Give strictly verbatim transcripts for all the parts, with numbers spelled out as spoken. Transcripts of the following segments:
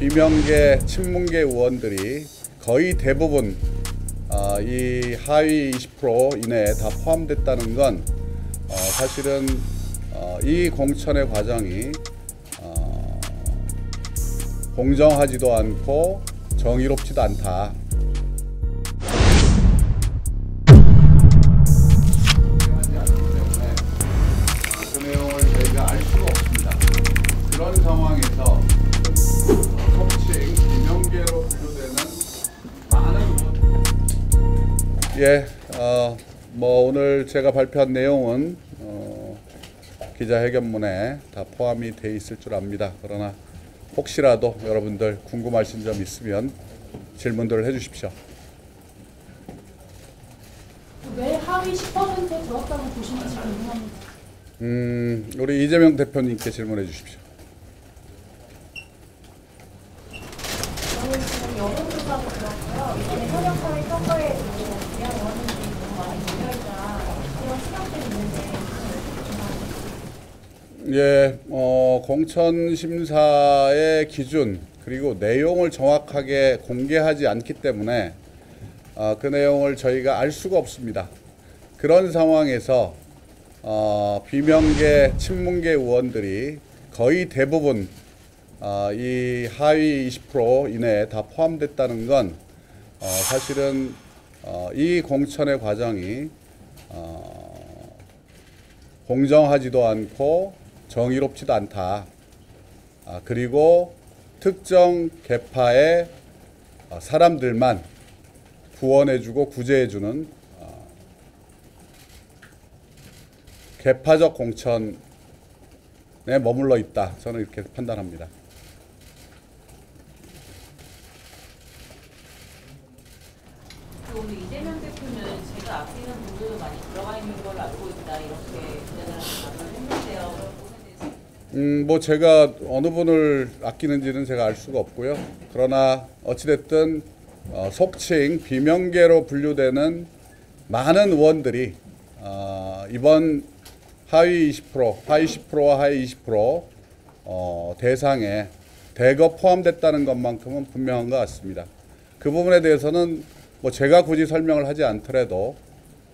비명계, 친문계 의원들이 거의 대부분 어, 이 하위 이십 퍼센트 이내에 다 포함됐다는 건 어, 사실은 어, 이 공천의 과정이 어, 공정하지도 않고 정의롭지도 않다. 그 내용을 저희가 알 수가 없습니다. 그런 상황에서 속칭 비명계로 분류되는 많은 예, 어, 뭐 오늘 제가 발표한 내용은 어, 기자회견문에 다 포함이 돼 있을 줄 압니다. 그러나 혹시라도 여러분들 궁금하신 점 있으면 질문들을 해주십시오. 왜 하위 십 퍼센트 들었다고 보시는지 궁금합니다. 음, 우리 이재명 대표님께 질문해 주십시오. 저는 지금 여론조사도 들었고요. 이번에 현역사회 선거에 대한 의원님들이 너무 많이 모여있다 그런 생각들이 있는데 예, 어, 공천심사의 기준 그리고 내용을 정확하게 공개하지 않기 때문에 어, 그 내용을 저희가 알 수가 없습니다. 그런 상황에서 어, 비명계, 친문계 의원들이 거의 대부분 어, 이 하위 이십 퍼센트 이내에 다 포함됐다는 건 어, 사실은 어, 이 공천의 과정이 어, 공정하지도 않고 정의롭지도 않다. 아, 그리고 특정 계파의 어, 사람들만 구원해주고 구제해주는 어, 계파적 공천에 머물러 있다. 저는 이렇게 판단합니다. 오늘 이재명 대표는 제가 아끼는 분들도 많이 들어가 있는 걸 알고 있다. 이렇게 기자들한테 했는데요. 음, 뭐 제가 어느 분을 아끼는지는 제가 알 수가 없고요. 그러나 어찌됐든 어, 속칭 비명계로 분류되는 많은 의원들이 어, 이번 하위 이십 퍼센트, 하위 십 퍼센트와 하위 이십 퍼센트 어, 대상에 대거 포함됐다는 것만큼은 분명한 것 같습니다. 그 부분에 대해서는 뭐 제가 굳이 설명을 하지 않더라도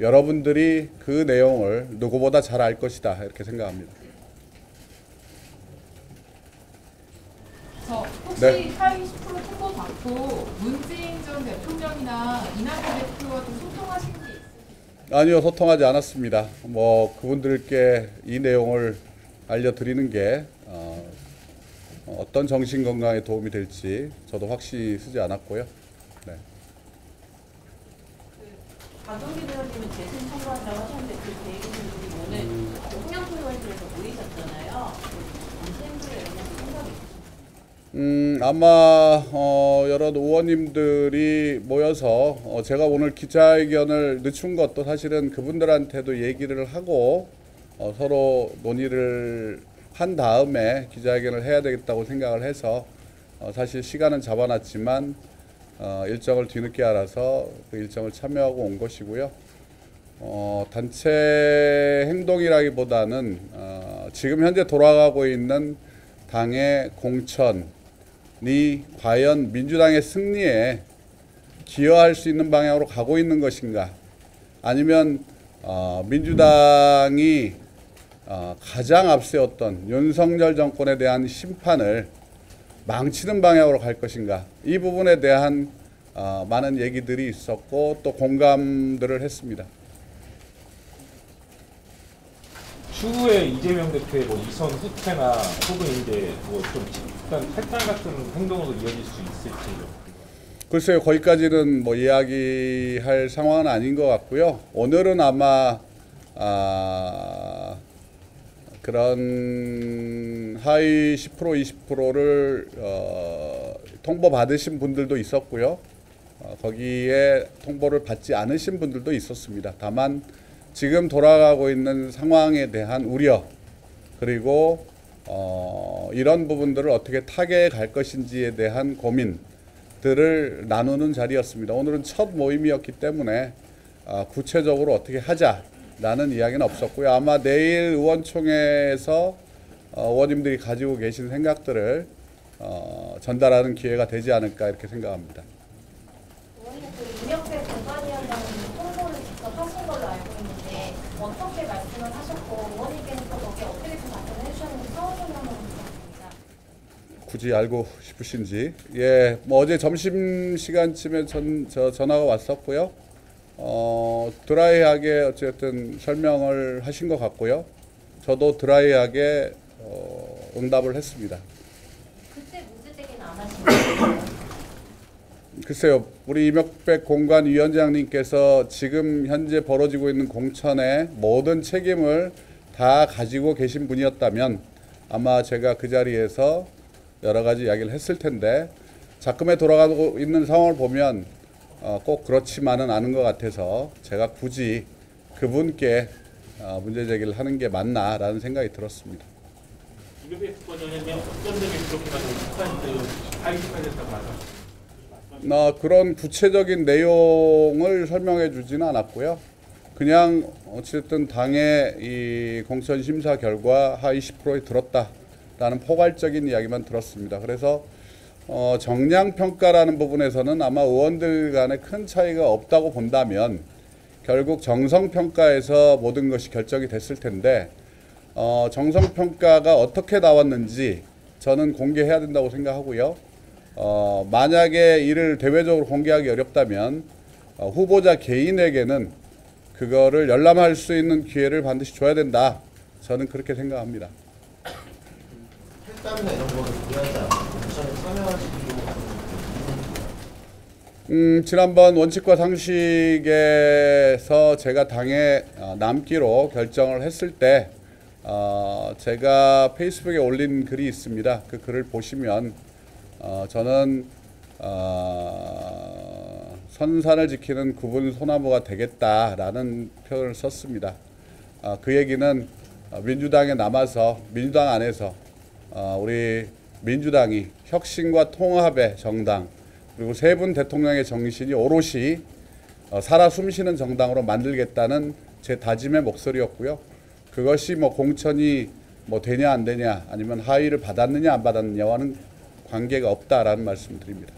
여러분들이 그 내용을 누구보다 잘 알 것이다 이렇게 생각합니다. 저 혹시 네. 하위 십 퍼센트 통보 받고 문재인 전 대통령이나 이낙연 대표와 좀 소통하신 게 있으세요? 아니요, 소통하지 않았습니다. 뭐 그분들께 이 내용을 알려드리는 게 어, 어떤 정신 건강에 도움이 될지 저도 확신이 쓰지 않았고요. 네. 그 박용진 의원님은 재심 청구한다고 하셨는데 그 대의원들이 오늘 음. 홍영표 의원실에서 모이셨잖아요. 당신들의 영향이 상당히 있으십니까? 음, 아마 어, 여러 의원님들이 모여서 어, 제가 오늘 기자회견을 늦춘 것도 사실은 그분들한테도 얘기를 하고 어, 서로 논의를 한 다음에 기자회견을 해야 되겠다고 생각을 해서 어, 사실 시간은 잡아놨지만 어, 일정을 뒤늦게 알아서 그 일정을 참여하고 온 것이고요. 어, 단체 행동이라기보다는 어, 지금 현재 돌아가고 있는 당의 공천이 과연 민주당의 승리에 기여할 수 있는 방향으로 가고 있는 것인가 아니면 어, 민주당이 어, 가장 앞세웠던 윤석열 정권에 대한 심판을 망치는 방향으로 갈 것인가 이 부분에 대한 어, 많은 얘기들이 있었고 또 공감들을 했습니다. 추후에 이재명 대표의 뭐 이선 후퇴나 혹은 이제 뭐 좀 집단 탈당 같은 행동으로 이어질 수 있을지요? 글쎄요, 거기까지는 뭐 이야기할 상황은 아닌 것 같고요. 오늘은 아마 아, 그런 하위 십 퍼센트, 이십 퍼센트를 어, 통보 받으신 분들도 있었고요. 어, 거기에 통보를 받지 않으신 분들도 있었습니다. 다만 지금 돌아가고 있는 상황에 대한 우려 그리고 어, 이런 부분들을 어떻게 타개해 갈 것인지에 대한 고민들을 나누는 자리였습니다. 오늘은 첫 모임이었기 때문에 어, 구체적으로 어떻게 하자라는 이야기는 없었고요. 아마 내일 의원총회에서 어, 의원님들이 가지고 계신 생각들을 어, 전달하는 기회가 되지 않을까 이렇게 생각합니다. 의원님, 그 윤영세 공관위원장은 홍보를 직접 하신 걸로 알고 있는데 어떻게 말씀을 하셨고 의원님께서 거기에 어떻게 좀 답변을 해주셨는지 서울선 한번 부탁드립니다. 굳이 알고 싶으신지. 예, 뭐 어제 점심 시간쯤에 전 저 전화가 왔었고요. 어, 드라이하게 어쨌든 설명을 하신 것 같고요. 저도 드라이하게 어, 응답을 했습니다. 그때 문제제기는 안 하신 거예요? 글쎄요, 우리 임혁백 공관위원장님께서 지금 현재 벌어지고 있는 공천의 모든 책임을 다 가지고 계신 분이었다면 아마 제가 그 자리에서 여러 가지 이야기를 했을 텐데, 작금에 돌아가고 있는 상황을 보면 어, 꼭 그렇지만은 않은 것 같아서 제가 굳이 그분께 어, 문제 제기를 하는 게 맞나라는 생각이 들었습니다. 어, 그런 구체적인 내용을 설명해 주지는 않았고요. 그냥 어쨌든 당의 이 공천 심사 결과 하위 십 퍼센트에 들었다라는 포괄적인 이야기만 들었습니다. 그래서 어, 정량 평가라는 부분에서는 아마 의원들 간에 큰 차이가 없다고 본다면 결국 정성 평가에서 모든 것이 결정이 됐을 텐데 어, 정성 평가가 어떻게 나왔는지 저는 공개해야 된다고 생각하고요. 어, 만약에 이를 대외적으로 공개하기 어렵다면 어, 후보자 개인에게는 그거를 열람할 수 있는 기회를 반드시 줘야 된다. 저는 그렇게 생각합니다. 혈담이나 이런 거를 공개하지 않고 음, 지난번 원칙과 상식에서 제가 당에 남기로 결정을 했을 때 어, 제가 페이스북에 올린 글이 있습니다. 그 글을 보시면 어, 저는 어, 선산을 지키는 구분 소나무가 되겠다라는 표현을 썼습니다. 어, 그 얘기는 민주당에 남아서 민주당 안에서 어, 우리 민주당이 혁신과 통합의 정당, 그리고 세 분 대통령의 정신이 오롯이 살아 숨쉬는 정당으로 만들겠다는 제 다짐의 목소리였고요. 그것이 뭐 공천이 뭐 되냐 안 되냐, 아니면 하위를 받았느냐 안 받았느냐와는 관계가 없다라는 말씀을 드립니다.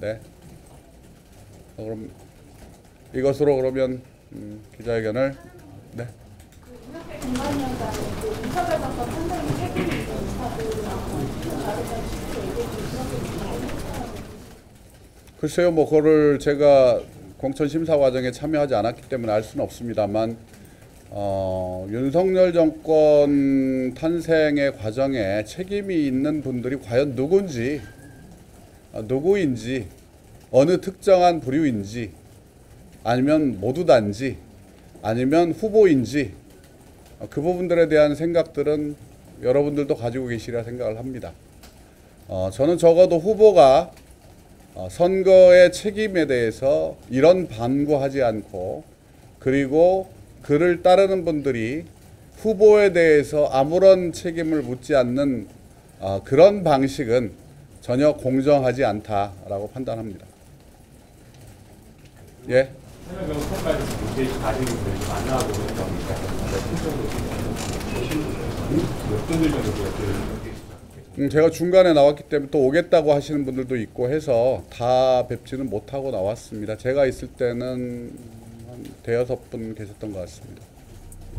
네. 그럼 이것으로 그러면 음, 기자회견을. 네. 글쎄요, 뭐 그거를 제가 공천 심사 과정에 참여하지 않았기 때문에 알 수는 없습니다만 어, 윤석열 정권 탄생의 과정에 책임이 있는 분들이 과연 누군지, 누구인지, 어느 특정한 부류인지, 아니면 모두 단지, 아니면 후보인지, 그 부분들에 대한 생각들은 여러분들도 가지고 계시리라 생각을 합니다. 어, 저는 적어도 후보가 어, 선거의 책임에 대해서 이런 반구하지 않고, 그리고 그를 따르는 분들이 후보에 대해서 아무런 책임을 묻지 않는 어, 그런 방식은 전혀 공정하지 않다라고 판단합니다. 예. 음, 제가 중간에 나왔기 때문에 또 오겠다고 하시는 분들도 있고 해서 다 뵙지는 못하고 나왔습니다. 제가 있을 때는 한 대여섯 분 계셨던 것 같습니다.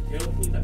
대여섯 분이다.